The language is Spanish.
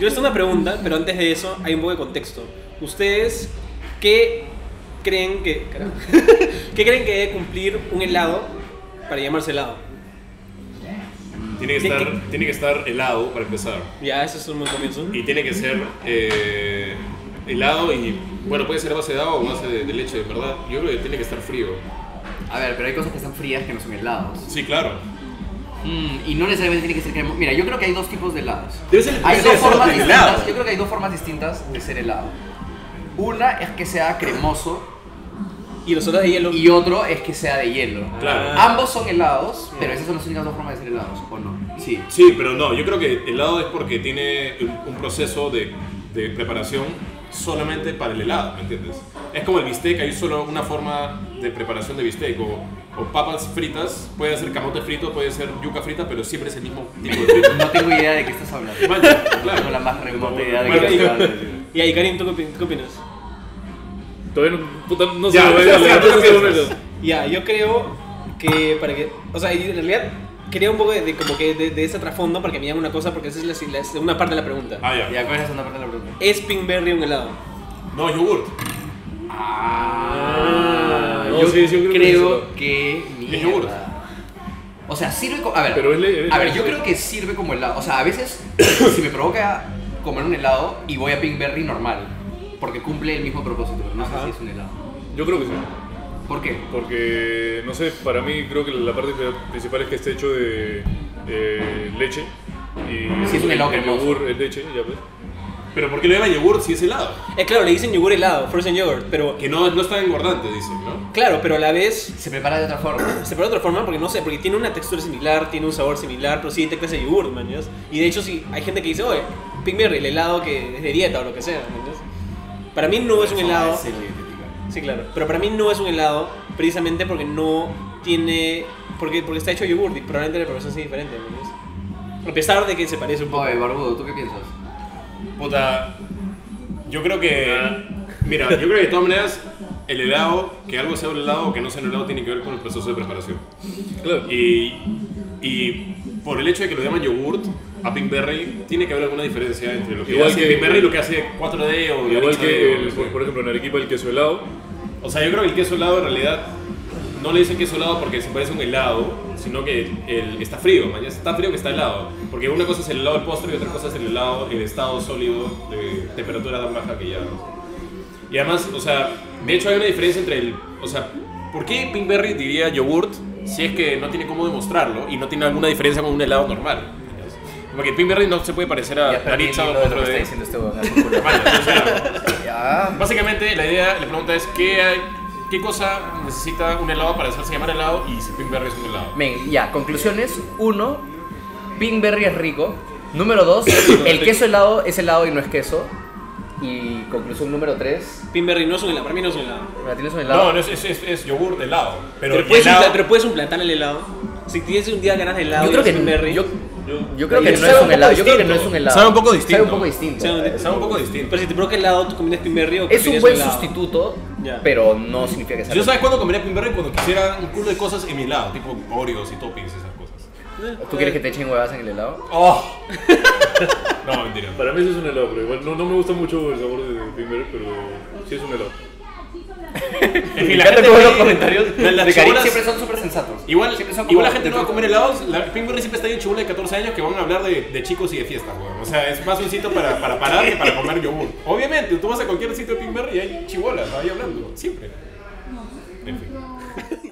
Yo les hago una pregunta, pero antes de eso hay un poco de contexto. ¿Ustedes qué creen que... Carajo, ¿qué creen que debe cumplir un helado para llamarse helado? Tiene que estar helado para empezar. Ya, eso es un buen comienzo. Y tiene que ser helado y... Bueno, puede ser base de agua o base de leche, de verdad. Yo creo que tiene que estar frío. A ver, pero hay cosas que están frías que no son helados. Sí, claro. Y no necesariamente tiene que ser cremoso. Mira, yo creo que hay dos tipos de helados. Yo creo que hay dos formas distintas de ser helado. Una es que sea cremoso y los otros de hielo. Y otro es que sea de hielo. Claro. Ambos son helados, pero esas son las únicas dos formas de ser helados, ¿o no? Sí. Sí, pero no. Yo creo que helado es porque tiene un proceso de preparación solamente para el helado, ¿me entiendes? Es como el bistec, hay solo una forma de preparación de bistec, o papas fritas, puede ser camote frito, puede ser yuca frita, pero siempre es el mismo tipo de frito. No tengo idea de qué estás hablando. Vaya, claro. No tengo la más remota idea de qué estás hablando. Y ahí, Karim, ¿tú qué opinas? Todavía no, puta, no sé. Ya, yo creo que para que... O sea, en realidad quería un poco de como que de ese trasfondo para que me digan una cosa, porque esa es la segunda parte de la pregunta. Ah, ya. Ya, ¿cuál es la segunda parte de la pregunta? ¿Es Pinkberry un helado? No, yogurt. No, yo sí, creo que es yogurt. O sea, sirve como... A ver, pero yo creo que sirve como helado. O sea, a veces si me provoca comer un helado y voy a Pinkberry normal, porque cumple el mismo propósito, pero no sé si es un helado. Yo creo que sí. ¿Por qué? Porque, no sé, para mí creo que la parte principal es que esté hecho de leche. Y si es un helado cremoso. Yogur es leche, ya ves. Pero ¿por qué le llaman yogur si es helado? Claro, le dicen yogur helado, frozen yogurt, pero... Que no es tan engordante, dicen, ¿no? Claro, pero a la vez... Se prepara de otra forma. Se prepara de otra forma porque, no sé, porque tiene una textura similar, tiene un sabor similar, pero sí detecta ese yogur, man, ¿no? Y de hecho sí, hay gente que dice, oye, Pinkberry, el helado que es de dieta o lo que sea, ¿no? Para mí no es un helado... Sí, claro, pero para mí no es un helado precisamente porque no tiene... Porque está hecho de yogur y probablemente la preparación sea diferente, ¿no? A pesar de que se parece un poco. Oye, Barbudo, ¿tú qué piensas? Puta, yo creo que... Mira, yo creo que de todas maneras, el helado, que algo sea un helado o que no sea un helado, tiene que ver con el proceso de preparación. Claro. Y por el hecho de que lo llaman yogurt a Pinkberry, tiene que haber alguna diferencia entre lo que igual hace que Pinkberry y lo que hace 4D o... Igual que, por ejemplo, en Arequipa el queso helado. O sea, yo creo que el queso helado en realidad... No le dicen queso helado porque se parece a un helado, sino que está frío, man. Está frío que está helado. Porque una cosa es el helado del postre y otra cosa es el helado en estado sólido de temperatura tan baja que ya... Y además, o sea, de hecho hay una diferencia entre el... O sea, ¿por qué Pinkberry diría yogurt si es que no tiene cómo demostrarlo y no tiene alguna diferencia con un helado normal? Porque Pinkberry no se puede parecer a Daritza o otro de... Básicamente la idea, la pregunta es ¿qué cosa necesita un helado para hacerse llamar helado? Y si Pinkberry es un helado. Men, ya, conclusiones. 1. Pinkberry es rico. Número 2. El queso helado es helado y no es queso. Y conclusión número 3. Pinkberry no es un helado. Para mí no es un helado. ¿Para ti no es un helado? No, no es yogur de helado. Pero puedes implantar el helado. Si tienes un día ganas de helado, yo creo que Pinkberry... Yo creo que no es un helado. Yo creo que no es un helado. Sabe un poco distinto. Pero si te provoca helado, tú comes Pinkberry. Es un buen sustituto, pero no significa que sea. Yo sabes cuándo comería Pinkberry, cuando quisiera un culo de cosas en mi helado, tipo Oreos y toppings, esas cosas. ¿Tú quieres que te echen huevas en el helado? No, mentira. Para mí sí es un helado, pero igual no me gusta mucho el sabor de Pinkberry, pero sí es un helado. Y la gente en los comentarios de Karim siempre son súper sensatos. Igual la gente no va a comer helados. Pinkberry siempre está ahí en chibola de 14 años que van a hablar de chicos y de fiestas, weón. O sea, es más un sitio para parar que para comer yogur. Obviamente, tú vas a cualquier sitio de Pinkberry y hay chibolas ahí hablando, siempre. En fin.